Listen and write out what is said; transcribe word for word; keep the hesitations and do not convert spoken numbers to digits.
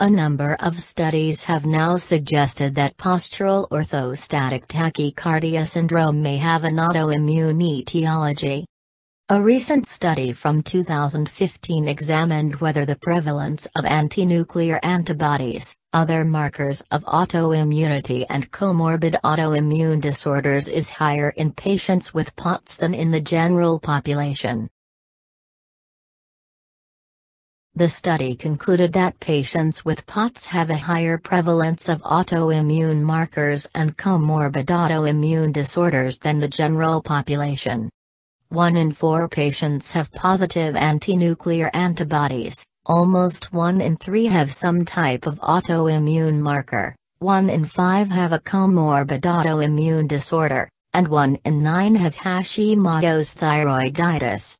A number of studies have now suggested that postural orthostatic tachycardia syndrome may have an autoimmune etiology. A recent study from two thousand fifteen examined whether the prevalence of antinuclear antibodies, other markers of autoimmunity and comorbid autoimmune disorders is higher in patients with P O T S than in the general population. The study concluded that patients with P O T S have a higher prevalence of autoimmune markers and comorbid autoimmune disorders than the general population. One in four patients have positive antinuclear antibodies, almost one in three have some type of autoimmune marker, one in five have a comorbid autoimmune disorder, and one in nine have Hashimoto's thyroiditis.